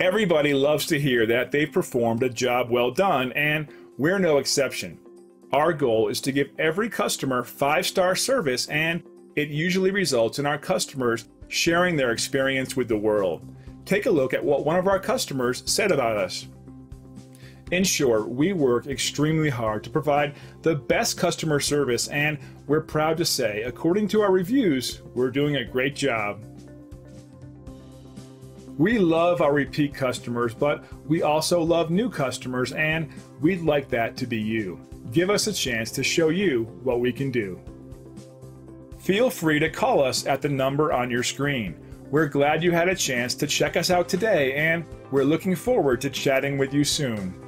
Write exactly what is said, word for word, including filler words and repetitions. Everybody loves to hear that they've performed a job well done, and we're no exception. Our goal is to give every customer five-star service, and it usually results in our customers sharing their experience with the world. Take a look at what one of our customers said about us. In short, we work extremely hard to provide the best customer service, and we're proud to say, according to our reviews, we're doing a great job. We love our repeat customers, but we also love new customers, and we'd like that to be you. Give us a chance to show you what we can do. Feel free to call us at the number on your screen. We're glad you had a chance to check us out today, and we're looking forward to chatting with you soon.